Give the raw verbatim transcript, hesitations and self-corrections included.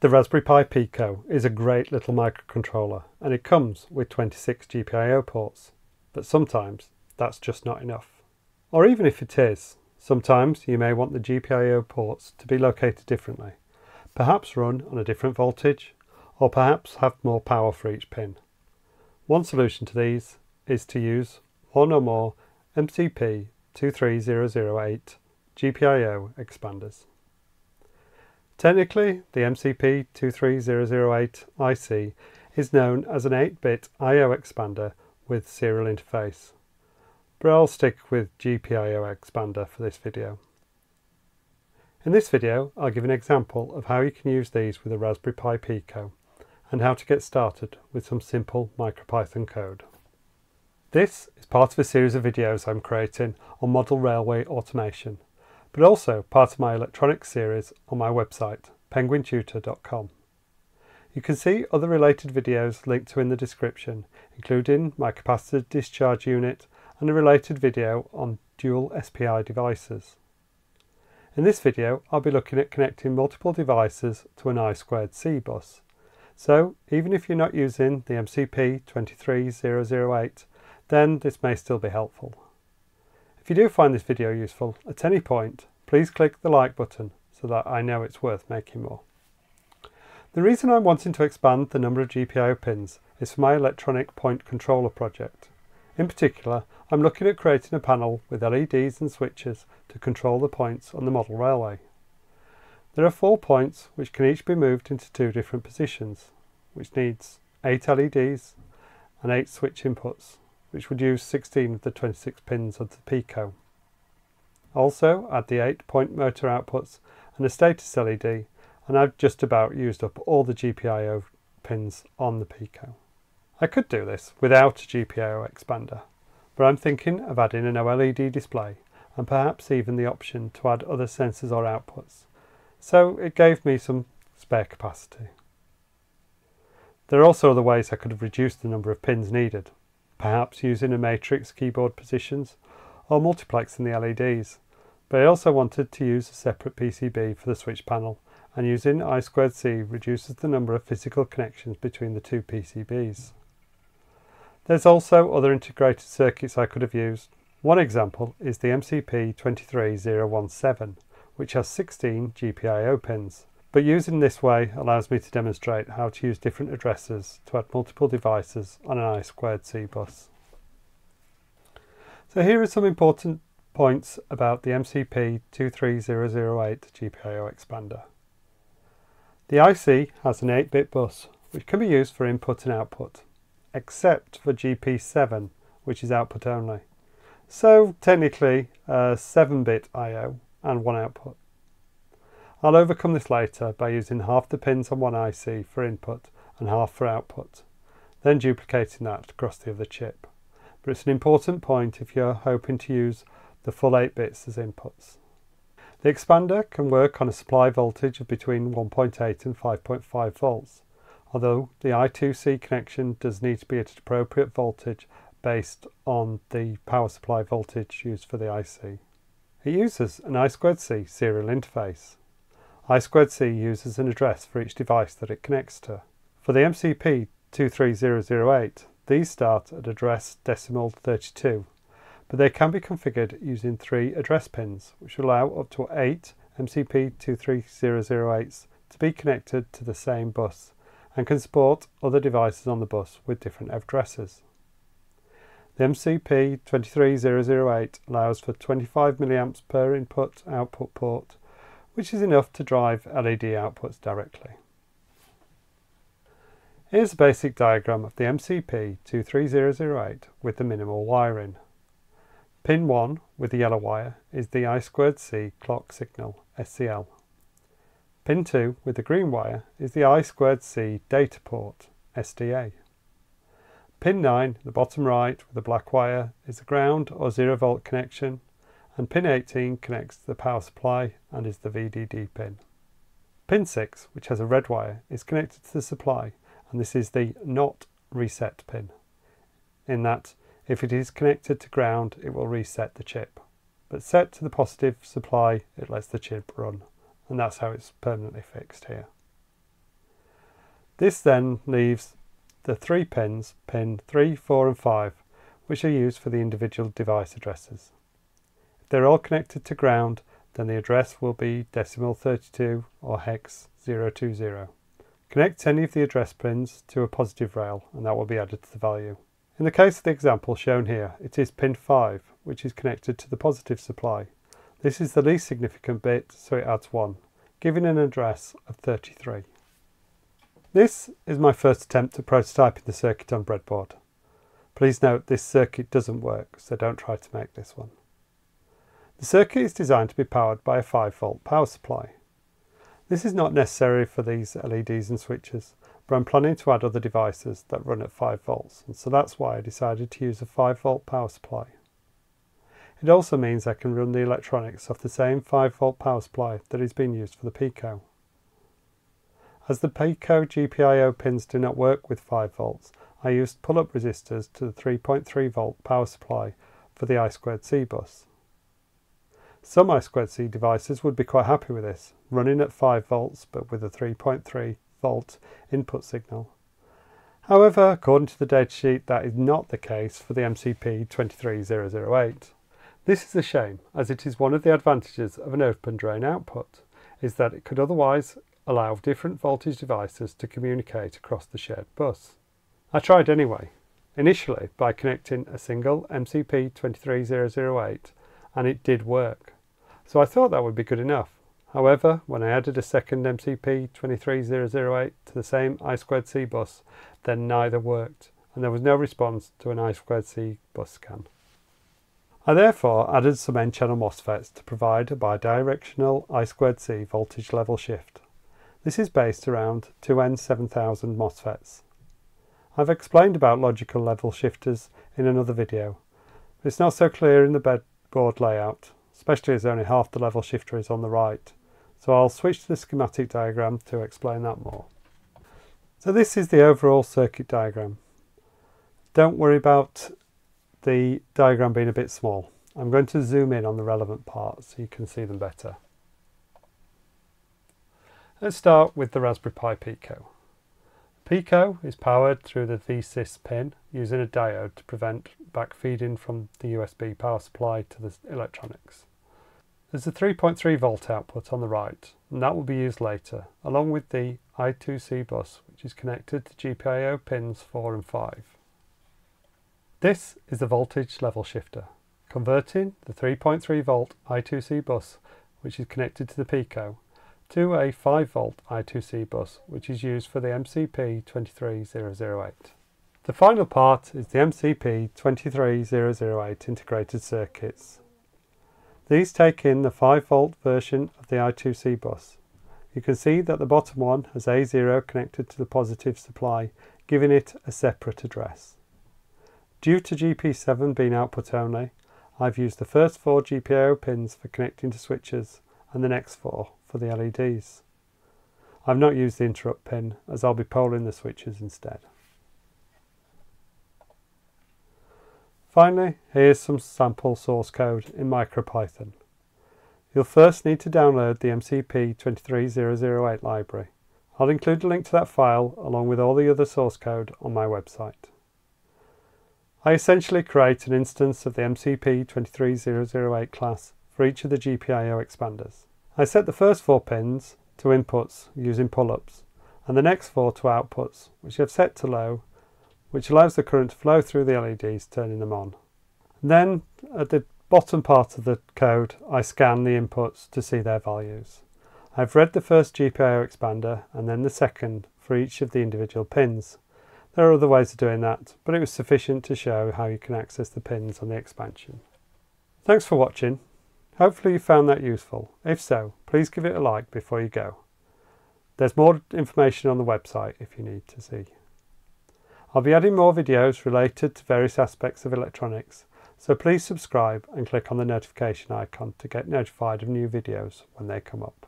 The Raspberry Pi Pico is a great little microcontroller and it comes with twenty-six G P I O ports, but sometimes that's just not enough. Or even if it is, sometimes you may want the G P I O ports to be located differently, perhaps run on a different voltage, or perhaps have more power for each pin. One solution to these is to use one or more M C P two three zero zero eight G P I O expanders. Technically, the M C P two three zero zero eight I C is known as an eight bit I O expander with serial interface, but I'll stick with G P I O expander for this video. In this video, I'll give an example of how you can use these with a Raspberry Pi Pico and how to get started with some simple MicroPython code. This is part of a series of videos I'm creating on model railway automation, but also part of my electronics series on my website, penguin tutor dot com. You can see other related videos linked to in the description, including my capacitor discharge unit and a related video on dual S P I devices. In this video, I'll be looking at connecting multiple devices to an I two C bus. So even if you're not using the M C P two three zero zero eight, then this may still be helpful. If you do find this video useful at any point, please click the like button so that I know it's worth making more. The reason I'm wanting to expand the number of G P I O pins is for my electronic point controller project. In particular, I'm looking at creating a panel with L E Ds and switches to control the points on the model railway. There are four points which can each be moved into two different positions, which needs eight L E Ds and eight switch inputs, which would use sixteen of the twenty-six pins of the Pico. Also add the eight point motor outputs and a status L E D, and I've just about used up all the G P I O pins on the Pico. I could do this without a G P I O expander, but I'm thinking of adding an OLED display and perhaps even the option to add other sensors or outputs, so it gave me some spare capacity. There are also other ways I could have reduced the number of pins needed, perhaps using a matrix keyboard positions or multiplexing the L E Ds, but I also wanted to use a separate P C B for the switch panel, and using I two C reduces the number of physical connections between the two P C Bs. There's also other integrated circuits I could have used. One example is the M C P two three zero one seven, which has sixteen G P I O pins, but using this way allows me to demonstrate how to use different addresses to add multiple devices on an I two C bus. So here are some important points about the M C P two three zero zero eight G P I O expander. The I C has an eight bit bus, which can be used for input and output, except for G P seven, which is output only. So technically a seven bit I O and one output. I'll overcome this later by using half the pins on one I C for input and half for output, then duplicating that across the other chip. But it's an important point if you're hoping to use the full eight bits as inputs. The expander can work on a supply voltage of between one point eight and five point five volts, although the I two C connection does need to be at an appropriate voltage based on the power supply voltage used for the I C. It uses an I two C serial interface. I two C uses an address for each device that it connects to. For the M C P two three zero zero eight, these start at address decimal thirty-two, but they can be configured using three address pins, which allow up to eight M C P two three zero zero eights to be connected to the same bus and can support other devices on the bus with different addresses. The M C P two three zero zero eight allows for twenty-five milliamps per input output port, which is enough to drive L E D outputs directly. Here's a basic diagram of the M C P two three zero zero eight with the minimal wiring. Pin one with the yellow wire is the I two C clock signal S C L. Pin two with the green wire is the I two C data port S D A. Pin nine at the bottom right with the black wire is the ground or zero volt connection, and pin eighteen connects to the power supply and is the V D D pin. Pin six, which has a red wire, is connected to the supply, and this is the not reset pin, in that if it is connected to ground it will reset the chip, but set to the positive supply it lets the chip run, and that's how it's permanently fixed here. This then leaves the three pins, pin three, four and five, which are used for the individual device addresses. If they're all connected to ground, then the address will be decimal thirty-two or hex zero two zero. Connect any of the address pins to a positive rail and that will be added to the value. In the case of the example shown here, it is pin five, which is connected to the positive supply. This is the least significant bit, so it adds one, giving an address of thirty-three. This is my first attempt at prototyping the circuit on breadboard. Please note this circuit doesn't work, so don't try to make this one. The circuit is designed to be powered by a five volt power supply. This is not necessary for these L E Ds and switches, but I'm planning to add other devices that run at five volts, and so that's why I decided to use a five volt power supply. It also means I can run the electronics off the same five volt power supply that is being used for the Pico. As the Pico G P I O pins do not work with five volts, I used pull-up resistors to the three point three volt power supply for the I two C bus. Some I two C devices would be quite happy with this, running at five volts but with a three point three volt input signal. However, according to the datasheet, that is not the case for the M C P two three zero zero eight. This is a shame, as it is one of the advantages of an open drain output, is that it could otherwise allow different voltage devices to communicate across the shared bus. I tried anyway, initially by connecting a single M C P two three zero zero eight, and it did work, so I thought that would be good enough. However, when I added a second M C P two three zero zero eight to the same I two C bus, then neither worked, and there was no response to an I two C bus scan. I therefore added some N-channel MOSFETs to provide a bidirectional I two C voltage level shift. This is based around two N seven thousand MOSFETs. I've explained about logical level shifters in another video, but it's not so clear in the breadboard layout, especially as only half the level shifter is on the right. So I'll switch to the schematic diagram to explain that more. So this is the overall circuit diagram. Don't worry about the diagram being a bit small. I'm going to zoom in on the relevant parts so you can see them better. Let's start with the Raspberry Pi Pico. Pico is powered through the V S I S pin using a diode to prevent backfeeding from the U S B power supply to the electronics. There's a three point three volt output on the right, and that will be used later, along with the I two C bus, which is connected to G P I O pins four and five. This is the voltage level shifter, converting the three point three volt I two C bus, which is connected to the Pico, to a five volt I two C bus, which is used for the M C P two three zero zero eight. The final part is the M C P two three zero zero eight integrated circuits. These take in the five volt version of the I two C bus. You can see that the bottom one has A zero connected to the positive supply, giving it a separate address. Due to G P seven being output only, I've used the first four G P I O pins for connecting to switches and the next four for the L E Ds. I've not used the interrupt pin as I'll be polling the switches instead. Finally, here's some sample source code in MicroPython. You'll first need to download the M C P two three zero zero eight library. I'll include a link to that file along with all the other source code on my website. I essentially create an instance of the M C P two three zero zero eight class for each of the G P I O expanders. I set the first four pins to inputs using pull-ups, and the next four to outputs, which I've set to low, which allows the current to flow through the L E Ds, turning them on. And then, at the bottom part of the code, I scan the inputs to see their values. I've read the first G P I O expander and then the second for each of the individual pins. There are other ways of doing that, but it was sufficient to show how you can access the pins on the expansion. Thanks for watching. Hopefully you found that useful. If so, please give it a like before you go. There's more information on the website if you need to see. I'll be adding more videos related to various aspects of electronics, so please subscribe and click on the notification icon to get notified of new videos when they come up.